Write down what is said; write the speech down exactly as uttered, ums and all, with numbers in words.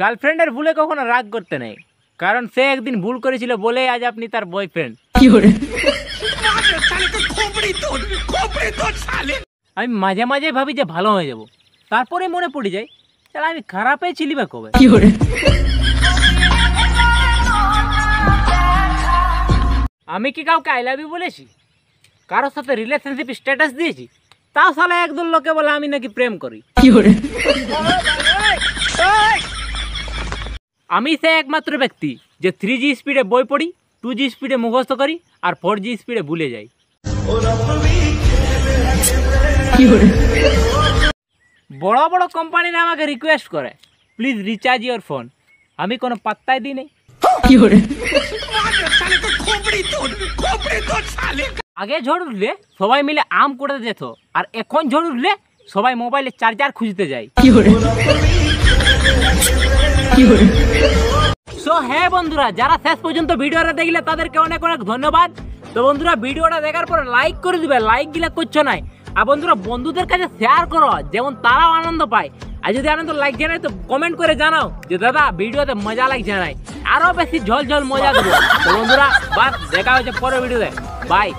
গার্লফ্রেন্ডের ভুলে কখনো রাগ করতে নেই, কারণ সে একদিন ভুল করেছিল বলেই আজ আপনি তার বয়ফ্রেন্ড। আমি মাঝে মাঝে ভাবি যে ভালো হয়ে যাব, তারপরে মনে পড়ে যায় তাহলে আমি খারাপে ছিলি বা কবে। আমি কি কাউকে আই লাভ ইউ বলেছি? কারোর সাথে রিলেশনশিপ স্ট্যাটাস দিয়েছি? তাও সালা একদল লোকে বলে আমি নাকি প্রেম করি। আমি সে একমাত্র ব্যক্তি যে থ্রি জি স্পিডে বই পড়ি, টু জি স্পিডে মুখস্থ করি, আর ফোর জি স্পিডে ভুলে যাই। বড় বড় কোম্পানিরা আমাকে রিকোয়েস্ট করে, প্লিজ রিচার্জ ইউর ফোন। আমি কোনো পাত্তাই দিই নাই। আগে ঝড় উঠলে সবাই মিলে আম কুড়াতে যেত, আর এখন ঝড় উঠলে সবাই মোবাইলে চার্জার খুঁজতে যায়। সো হ্যাঁ বন্ধুরা, যারা শেষ পর্যন্ত ভিডিওটা দেখলে তাদেরকে অনেক অনেক ধন্যবাদ। তো বন্ধুরা, ভিডিওটা দেখার পর লাইক করে দিবে, লাইক দিলে করছো নাই। আর বন্ধুরা, বন্ধুদের কাছে শেয়ার করো যেমন তারাও আনন্দ পায়। আর যদি আনন্দ লাগছে না তো কমেন্ট করে জানাও যে দাদা ভিডিওতে মজা লাগছে না, আরো বেশি ঝলঝল মজা করো। তো বন্ধুরা, বাস, দেখা হচ্ছে পরের ভিডিওতে। বাই।